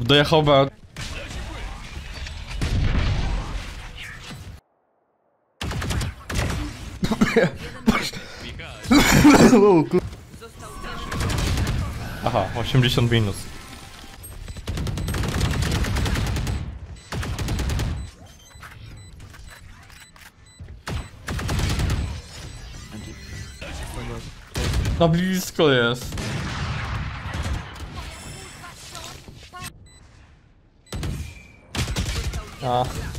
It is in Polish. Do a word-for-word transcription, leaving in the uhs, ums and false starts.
do Jachoba. Aha, osiemdziesiąt minus. Na blisko jest. A.